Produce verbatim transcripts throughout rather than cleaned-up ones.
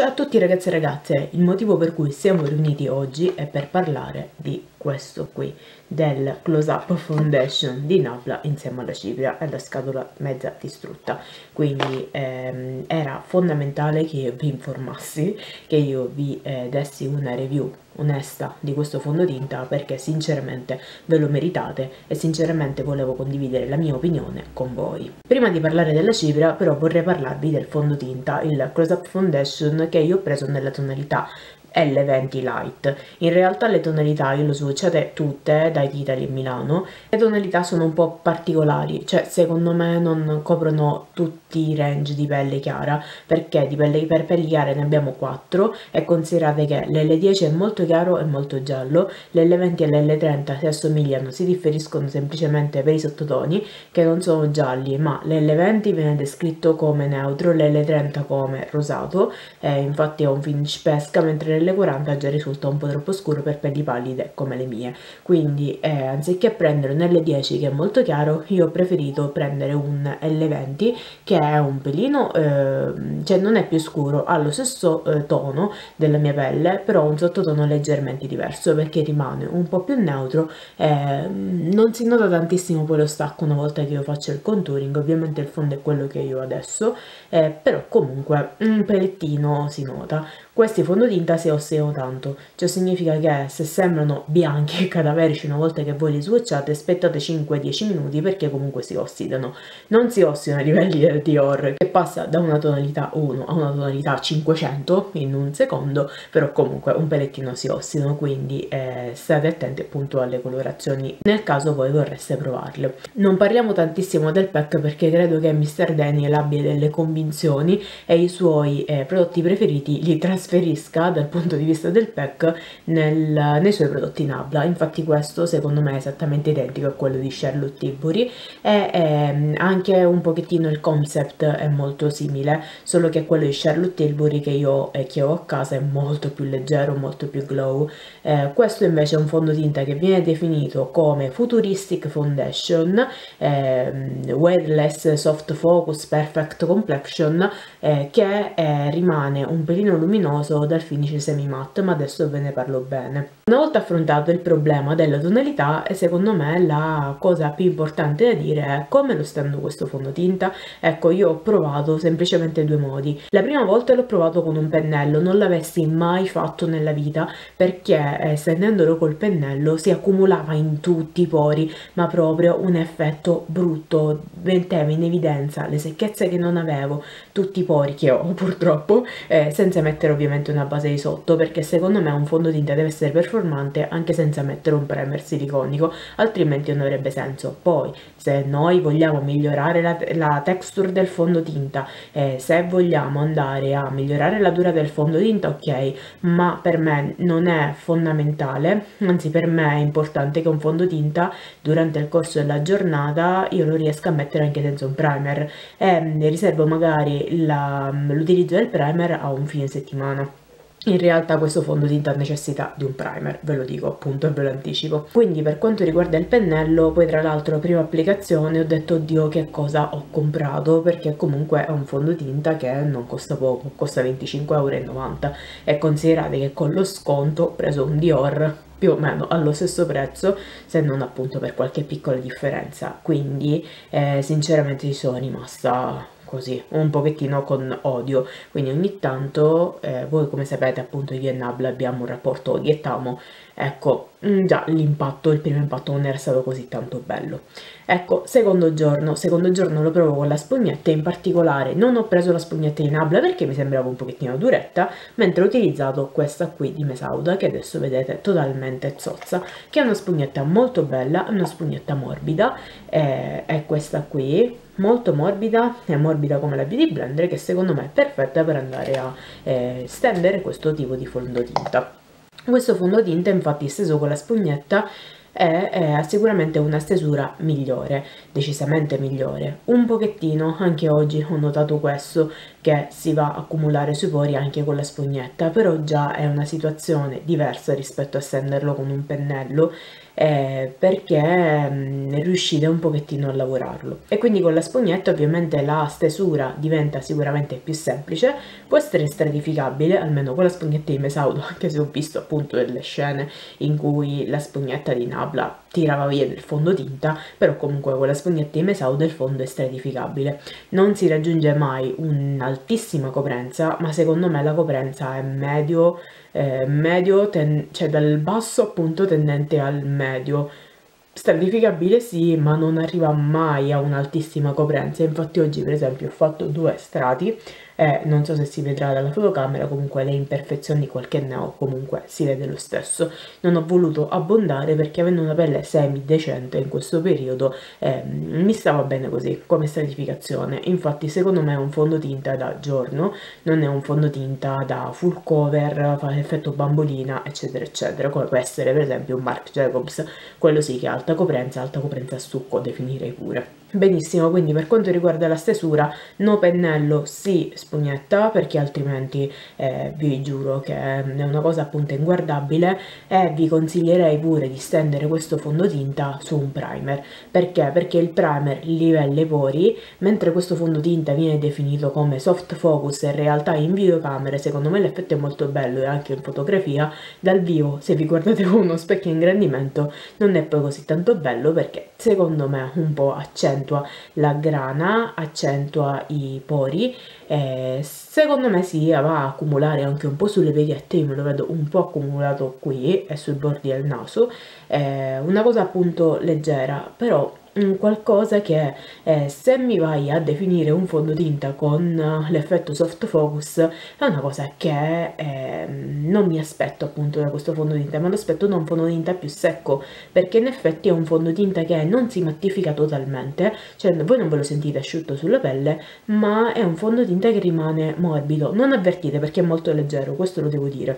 Ciao a tutti ragazzi e ragazze, il motivo per cui siamo riuniti oggi è per parlare di questo qui, del Close Up Foundation di Nabla insieme alla cipria e alla scatola mezza distrutta. Quindi ehm, era fondamentale che io vi informassi, che io vi eh, dessi una review onesta di questo fondotinta, perché sinceramente ve lo meritate e sinceramente volevo condividere la mia opinione con voi. Prima di parlare della cipria però vorrei parlarvi del fondotinta, il Close Up Foundation, che io ho preso nella tonalità L venti Light. In realtà le tonalità io le ho swatchate tutte dai titoli in Milano. Le tonalità sono un po' particolari, cioè secondo me non coprono tutti i range di pelle chiara, perché di pelle, per pelle chiara ne abbiamo quattro e considerate che l'L dieci è molto chiaro e molto giallo, l'L venti e l'L trenta si assomigliano, si differiscono semplicemente per i sottotoni che non sono gialli, ma l'L venti viene descritto come neutro, l'L trenta come rosato, eh, infatti è un finish pesca, mentre l'L quaranta già risulta un po' troppo scuro per pelli pallide come le mie. Quindi eh, anziché prendere un L dieci che è molto chiaro, io ho preferito prendere un L venti che è un pelino, eh, cioè non è più scuro, ha lo stesso eh, tono della mia pelle, però un sottotono leggermente diverso, perché rimane un po' più neutro, eh, non si nota tantissimo poi lo stacco una volta che io faccio il contouring. Ovviamente il fondo è quello che io ho adesso, eh, però comunque un pelettino si nota. Questi fondotinta si ossidano tanto, cioè significa che se sembrano bianchi e cadaverici una volta che voi li swatchate, aspettate cinque dieci minuti perché comunque si ossidano. Non si ossidano ai livelli del Dior, che passa da una tonalità uno a una tonalità cinquecento in un secondo, però comunque un pelettino si ossidano, quindi eh, state attenti appunto alle colorazioni nel caso voi vorreste provarle. Non parliamo tantissimo del pack perché credo che Mr Daniel abbia delle convinzioni e i suoi eh, prodotti preferiti li trasferiscono trasferisca dal punto di vista del pack nel, nei suoi prodotti Nabla. Infatti questo secondo me è esattamente identico a quello di Charlotte Tilbury e è, anche un pochettino il concept è molto simile, solo che quello di Charlotte Tilbury che io e che ho a casa è molto più leggero, molto più glow. Eh, questo invece è un fondotinta che viene definito come futuristic foundation, eh, wireless soft focus perfect complexion, eh, che eh, rimane un pelino luminoso dal finish semi matte, ma adesso ve ne parlo bene. Una volta affrontato il problema della tonalità, e secondo me la cosa più importante da dire è come lo stendo questo fondotinta. Ecco, io ho provato semplicemente due modi. La prima volta l'ho provato con un pennello, non l'avessi mai fatto nella vita, perché eh, stendendolo col pennello si accumulava in tutti i pori, ma proprio un effetto brutto, metteva in evidenza le secchezze che non avevo, tutti i pori che ho purtroppo, eh, senza mettere ovviamente una base di sotto, perché secondo me un fondotinta deve essere performante anche senza mettere un primer siliconico, altrimenti non avrebbe senso. Poi se noi vogliamo migliorare la, la texture del fondotinta, eh, se vogliamo andare a migliorare la dura del fondotinta, ok, ma per me non è fondamentale, anzi per me è importante che un fondotinta durante il corso della giornata io lo riesca a mettere anche senza un primer e ne riservo magari l'utilizzo del primer a un fine settimana. In realtà questo fondotinta necessita di un primer, ve lo dico appunto e ve lo anticipo. Quindi per quanto riguarda il pennello, poi tra l'altro prima applicazione ho detto oddio che cosa ho comprato, perché comunque è un fondotinta che non costa poco, costa venticinque e novanta euro e considerate che con lo sconto ho preso un Dior più o meno allo stesso prezzo, se non appunto per qualche piccola differenza. Quindi eh, sinceramente ci sono rimasta così, un pochettino con odio. Quindi ogni tanto, eh, voi come sapete appunto io e Nabla abbiamo un rapporto odio e tamo, ecco, mh, già l'impatto, il primo impatto non era stato così tanto bello. Ecco, secondo giorno, secondo giorno lo provo con la spugnetta, in particolare non ho preso la spugnetta di Nabla perché mi sembrava un pochettino duretta, mentre ho utilizzato questa qui di Mesauda, che adesso vedete totalmente zozza, che è una spugnetta molto bella, una spugnetta morbida, eh, è questa qui, molto morbida, è morbida come la Beauty Blender, che secondo me è perfetta per andare a eh, stendere questo tipo di fondotinta. Questo fondotinta infatti steso con la spugnetta ha sicuramente una stesura migliore, decisamente migliore. Un pochettino anche oggi ho notato questo, che si va a accumulare sui pori anche con la spugnetta, però già è una situazione diversa rispetto a stenderlo con un pennello. eh, perché mh, riuscite un pochettino a lavorarlo. E quindi con la spugnetta ovviamente la stesura diventa sicuramente più semplice, può essere stratificabile, almeno con la spugnetta di Mesauda, anche se ho visto appunto delle scene in cui la spugnetta di Nabla tirava via del fondotinta, però comunque con la spugnetta di Mesauda il fondo è stratificabile. Non si raggiunge mai un'altissima coprenza, ma secondo me la coprenza è medio, eh, medio cioè dal basso appunto tendente al medio. Stratificabile sì, ma non arriva mai a un'altissima coprenza. Infatti oggi per esempio ho fatto due strati e non so se si vedrà dalla fotocamera, comunque le imperfezioni qualche ne ho, comunque si vede lo stesso. Non ho voluto abbondare perché avendo una pelle semi decente in questo periodo eh, mi stava bene così come stratificazione. Infatti secondo me è un fondotinta da giorno, non è un fondotinta da full cover, fa effetto bambolina eccetera eccetera, come può essere per esempio un Marc Jacobs. Quello sì che ha alta coprenza, alta coprenza a succo definirei pure. Benissimo, quindi per quanto riguarda la stesura, no pennello, sì spugnetta, perché altrimenti eh, vi giuro che è una cosa appunto inguardabile, e vi consiglierei pure di stendere questo fondotinta su un primer. Perché? Perché il primer livella i pori, mentre questo fondotinta viene definito come soft focus, in realtà in videocamere secondo me l'effetto è molto bello e anche in fotografia, dal vivo se vi guardate con uno specchio ingrandimento non è poi così tanto bello, perché secondo me un po' accende la grana, accentua i pori, eh, secondo me si va a accumulare anche un po' sulle pieghette. Io me lo vedo un po' accumulato qui e sui bordi del naso, eh, una cosa appunto leggera, però qualcosa che eh, se mi vai a definire un fondotinta con l'effetto soft focus è una cosa che eh, non mi aspetto appunto da questo fondotinta, ma lo aspetto da un fondotinta più secco, perché in effetti è un fondotinta che non si mattifica totalmente, cioè voi non ve lo sentite asciutto sulla pelle, ma è un fondotinta che rimane morbido. Non avvertite perché è molto leggero, questo lo devo dire,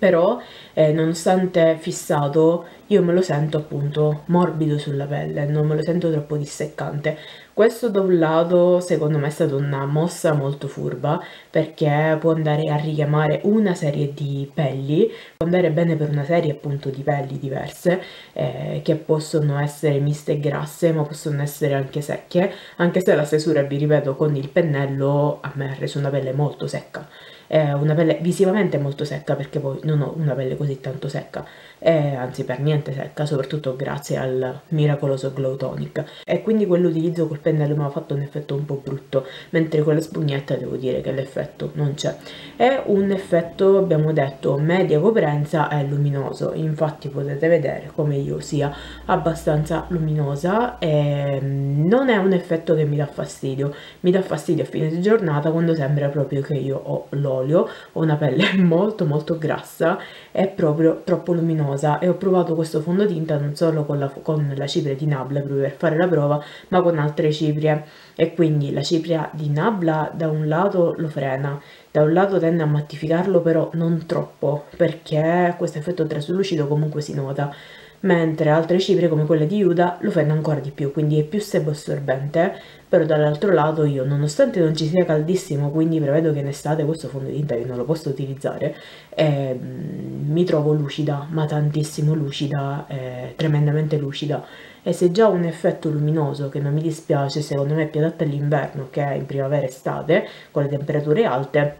però eh, nonostante fissato io me lo sento appunto morbido sulla pelle, non me lo sento troppo disseccante. Questo da un lato secondo me è stata una mossa molto furba, perché può andare a richiamare una serie di pelli, può andare bene per una serie appunto di pelli diverse, eh, che possono essere miste e grasse ma possono essere anche secche, anche se la stesura, vi ripeto, con il pennello a me ha reso una pelle molto secca. È una pelle visivamente molto secca, perché poi non ho una pelle così tanto secca, eh, anzi per niente secca, soprattutto grazie al miracoloso Glow Tonic, e quindi quell'utilizzo col pennello mi ha fatto un effetto un po' brutto, mentre con la spugnetta devo dire che l'effetto non c'è. È un effetto, abbiamo detto, media coprenza e luminoso, infatti potete vedere come io sia abbastanza luminosa e non è un effetto che mi dà fastidio. Mi dà fastidio a fine di giornata quando sembra proprio che io ho l'olio, ho una pelle molto molto grassa, è proprio troppo luminosa, e ho provato questo fondotinta non solo con la, con la cipria di Nabla proprio per fare la prova, ma con altre ciprie, e quindi la cipria di Nabla da un lato lo frena, da un lato tende a mattificarlo, però non troppo, perché questo effetto traslucido comunque si nota, mentre altre ciprie come quelle di Yuda lo frena ancora di più, quindi è più sebo-assorbente. Però dall'altro lato io, nonostante non ci sia caldissimo, quindi prevedo che in estate questo fondotinta io non lo posso utilizzare, eh, mi trovo lucida, ma tantissimo lucida, eh, tremendamente lucida. E se già un effetto luminoso che non mi dispiace, secondo me è più adatto all'inverno che in primavera e estate con le temperature alte,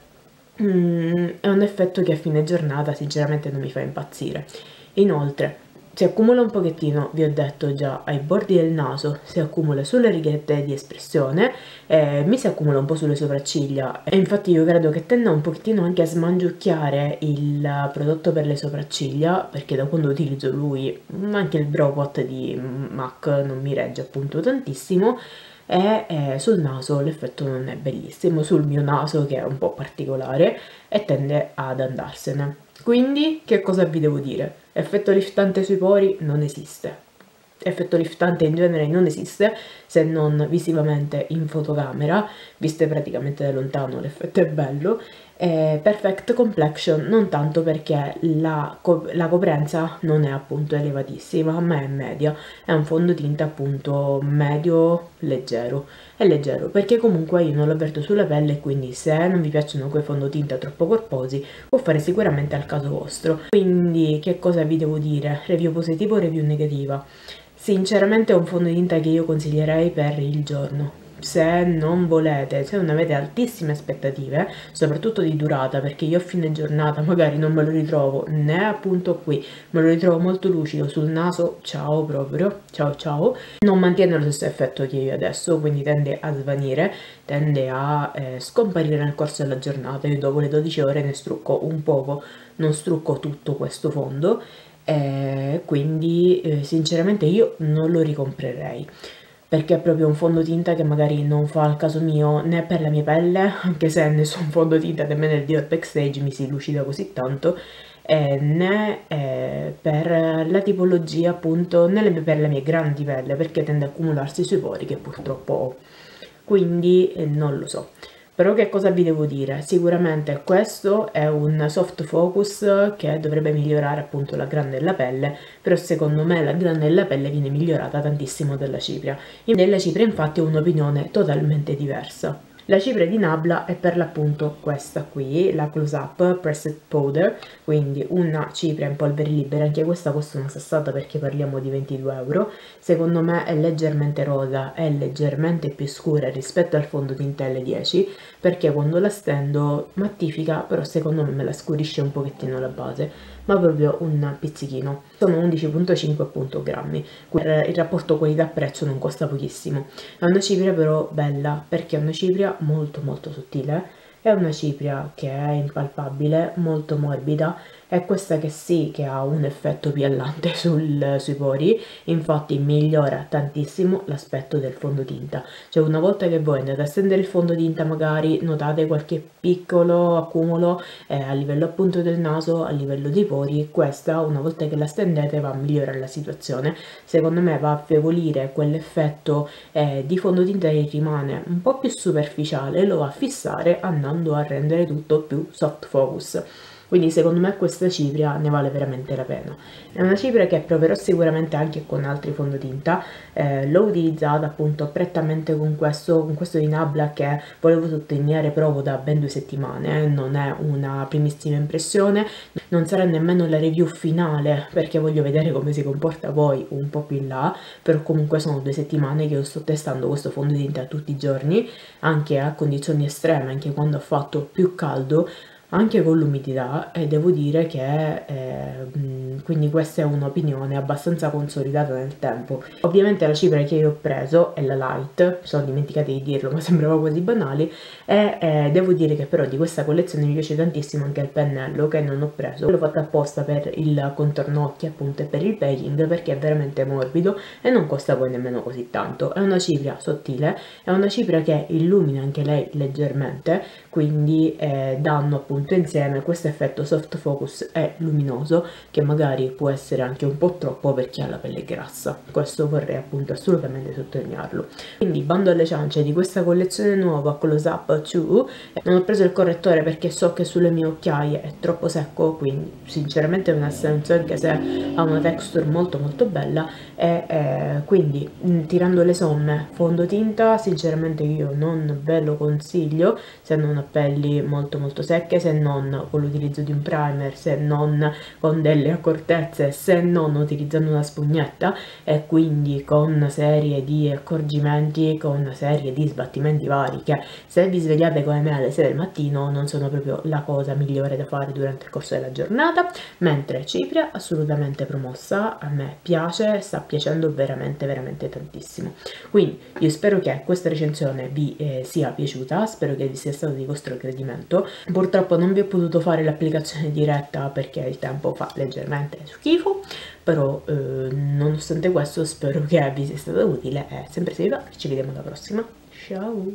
mm, è un effetto che a fine giornata sinceramente non mi fa impazzire. Inoltre si accumula un pochettino, vi ho detto già, ai bordi del naso, si accumula sulle righette di espressione, eh, mi si accumula un po' sulle sopracciglia, e infatti io credo che tenda un pochettino anche a smangiucchiare il prodotto per le sopracciglia, perché da quando utilizzo lui anche il Brow Pot di MAC non mi regge appunto tantissimo, e eh, sul naso l'effetto non è bellissimo, sul mio naso che è un po' particolare, e tende ad andarsene. Quindi che cosa vi devo dire? Effetto liftante sui pori non esiste, effetto liftante in genere non esiste, se non visivamente in fotocamera, viste praticamente da lontano l'effetto è bello, eh, Perfect Complexion, non tanto perché la, co la coprenza non è appunto elevatissima, ma è media, è un fondotinta appunto medio leggero, è leggero perché comunque io non lo avverto sulla pelle, quindi se non vi piacciono quei fondotinta troppo corposi può fare sicuramente al caso vostro. Quindi che cosa vi devo dire? Review positivo o review negativa? Sinceramente è un fondotinta che io consiglierei per il giorno. Se non volete, se non avete altissime aspettative, soprattutto di durata, perché io a fine giornata magari non me lo ritrovo né appunto qui, me lo ritrovo molto lucido sul naso, ciao proprio, ciao ciao, non mantiene lo stesso effetto che io adesso, quindi tende a svanire, tende a eh, scomparire nel corso della giornata. Io dopo le dodici ore ne strucco un poco, non strucco tutto questo fondo, eh, quindi eh, sinceramente io non lo ricomprerei, perché è proprio un fondotinta che magari non fa al caso mio né per la mia pelle, anche se nessun fondotinta nemmeno il Dior Backstage mi si lucida così tanto, eh, né eh, per la tipologia appunto, né per le mie grandi pelle, perché tende ad accumularsi sui pori che purtroppo ho, quindi eh, non lo so. Però che cosa vi devo dire? Sicuramente questo è un soft focus che dovrebbe migliorare appunto la grana della pelle, però secondo me la grana della pelle viene migliorata tantissimo dalla cipria. Della cipria infatti ho un'opinione totalmente diversa. La cipria di Nabla è per l'appunto questa qui, la Close Up Pressed Powder, quindi una cipria in polvere libera, anche questa costa una sassata perché parliamo di ventidue euro, secondo me è leggermente rosa, è leggermente più scura rispetto al fondotinta L dieci, perché quando la stendo mattifica, però secondo me me la scurisce un pochettino la base, ma proprio un pizzichino. Sono undici virgola cinque grammi, il rapporto qualità-prezzo non costa pochissimo. È una cipria però bella, perché è una cipria molto molto sottile, è una cipria che è impalpabile, molto morbida, è questa che sì che ha un effetto piallante sul, sui pori, infatti migliora tantissimo l'aspetto del fondotinta, cioè una volta che voi andate a stendere il fondotinta magari notate qualche piccolo accumulo eh, a livello appunto del naso, a livello dei pori, questa una volta che la stendete va a migliorare la situazione, secondo me va a affievolire quell'effetto eh, di fondotinta che rimane un po' più superficiale, lo va a fissare andando a rendere tutto più soft focus. Quindi secondo me questa cipria ne vale veramente la pena. È una cipria che proverò sicuramente anche con altri fondotinta, eh, l'ho utilizzata appunto prettamente con questo, con questo di Nabla che volevo sottolineare provo da ben due settimane, eh. Non è una primissima impressione, non sarà nemmeno la review finale perché voglio vedere come si comporta poi un po' più in là, però comunque sono due settimane che io sto testando questo fondotinta tutti i giorni, anche a condizioni estreme, anche quando ha fatto più caldo, anche con l'umidità, e devo dire che eh, quindi questa è un'opinione abbastanza consolidata nel tempo. Ovviamente la cifra che io ho preso è la Light, mi sono dimenticata di dirlo ma sembrava quasi banale, e eh, devo dire che però di questa collezione mi piace tantissimo anche il pennello che non ho preso, l'ho fatto apposta per il contorno occhi appunto e per il peeling perché è veramente morbido e non costa poi nemmeno così tanto, è una cipria sottile, è una cipria che illumina anche lei leggermente, quindi eh, danno appunto insieme questo effetto soft focus è luminoso che magari può essere anche un po' troppo per chi ha la pelle grassa, questo vorrei appunto assolutamente sottolinearlo. Quindi bando alle ciance di questa collezione nuova Close Up due, non ho preso il correttore perché so che sulle mie occhiaie è troppo secco, quindi sinceramente non ha senso anche se ha una texture molto molto bella e eh, quindi tirando le somme fondotinta sinceramente io non ve lo consiglio se non a pelli molto molto secche, se non con l'utilizzo di un primer, se non con delle accortezze, se non utilizzando una spugnetta e quindi con una serie di accorgimenti, con una serie di sbattimenti vari che se vi svegliate come me alle sei del mattino non sono proprio la cosa migliore da fare durante il corso della giornata, mentre cipria assolutamente promossa, a me piace, sta piacendo veramente veramente tantissimo. Quindi io spero che questa recensione vi eh, sia piaciuta, spero che vi sia stato di vostro gradimento, purtroppo non vi ho potuto fare l'applicazione diretta perché il tempo fa leggermente schifo, però eh, nonostante questo spero che vi sia stato utile e sempre se vi va ci vediamo alla prossima, ciao!